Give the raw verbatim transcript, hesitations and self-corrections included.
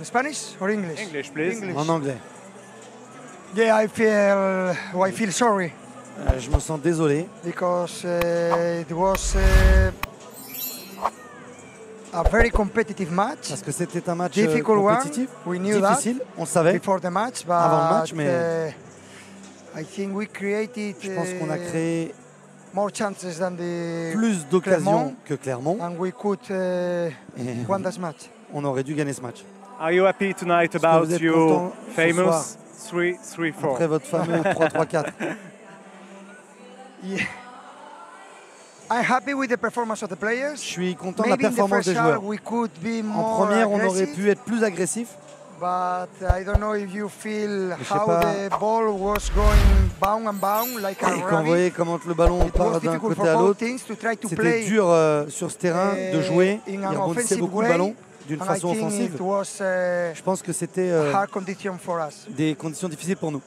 Spanish or English? English, please. English. En anglais. Yeah, I feel, well, I feel sorry. Euh, je me sens désolé. Because uh, it was uh, a very competitive match. Parce que c'était un match difficult compétitif. One. We knew difficile. That on savait. Before the match, but avant le match, mais uh, I think we created. Je pense qu'on a créé more chances than the plus d'occasions que Clermont. And we could uh, win this match. On aurait dû gagner ce match. Are you happy tonight about your famous three three four? Après votre fameux trois trois quatre. Yeah. I'm happy with the performance of the players. Je suis content de la performance des joueurs. We could be more en première, on aurait pu être plus agressif. But I don't know if you feel how the ball was going bound and bound like a rabbit. Quand vous voyez comment le ballon part d'un côté à l'autre, c'était dur euh, sur ce terrain de jouer. Il rebondissait beaucoup le ballon d'une façon offensive. Je pense que c'était euh, des conditions difficiles pour nous.